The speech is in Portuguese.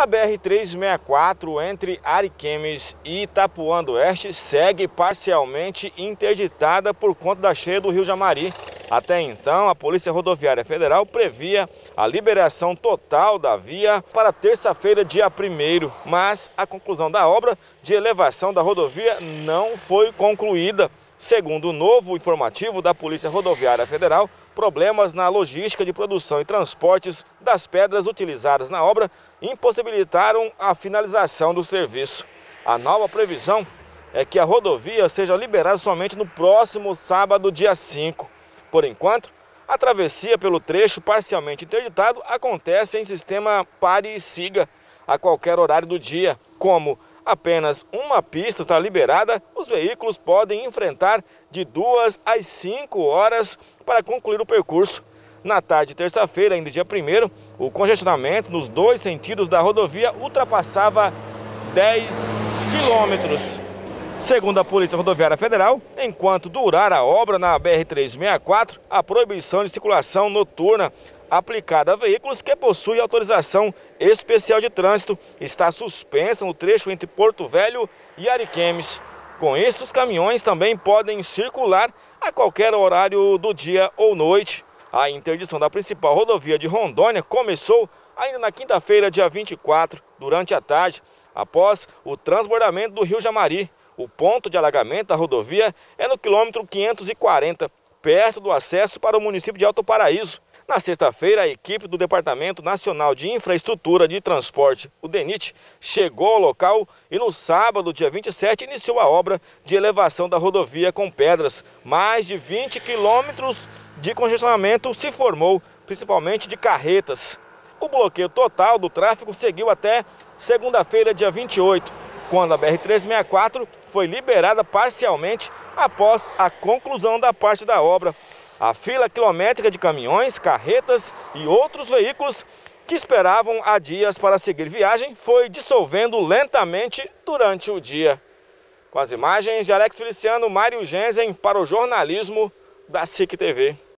A BR-364 entre Ariquemes e Itapuã do Oeste segue parcialmente interditada por conta da cheia do Rio Jamari. Até então, a Polícia Rodoviária Federal previa a liberação total da via para terça-feira, dia 1º, mas a conclusão da obra de elevação da rodovia não foi concluída. Segundo o novo informativo da Polícia Rodoviária Federal, problemas na logística de produção e transportes das pedras utilizadas na obra impossibilitaram a finalização do serviço. A nova previsão é que a rodovia seja liberada somente no próximo sábado, dia 5. Por enquanto, a travessia pelo trecho parcialmente interditado acontece em sistema pare e siga a qualquer horário do dia. Como apenas uma pista está liberada, os veículos podem enfrentar de 2 às 5 horas para concluir o percurso. Na tarde de terça-feira, ainda dia 1º, o congestionamento nos dois sentidos da rodovia ultrapassava 10 quilômetros. Segundo a Polícia Rodoviária Federal, enquanto durar a obra na BR-364, a proibição de circulação noturna aplicada a veículos que possuem autorização especial de trânsito está suspensa no trecho entre Porto Velho e Ariquemes. Com isso, os caminhões também podem circular a qualquer horário do dia ou noite. A interdição da principal rodovia de Rondônia começou ainda na quinta-feira, dia 24, durante a tarde, após o transbordamento do Rio Jamari. O ponto de alagamento da rodovia é no quilômetro 540, perto do acesso para o município de Alto Paraíso. Na sexta-feira, a equipe do Departamento Nacional de Infraestrutura de Transporte, o DENIT, chegou ao local e no sábado, dia 27, iniciou a obra de elevação da rodovia com pedras. Mais de 20 quilômetros de congestionamento se formou, principalmente de carretas. O bloqueio total do tráfego seguiu até segunda-feira, dia 28, quando a BR-364 foi liberada parcialmente após a conclusão da parte da obra. A fila quilométrica de caminhões, carretas e outros veículos que esperavam há dias para seguir viagem foi dissolvendo lentamente durante o dia. Com as imagens de Alex Feliciano, Mario Jensen para o jornalismo da SIC TV.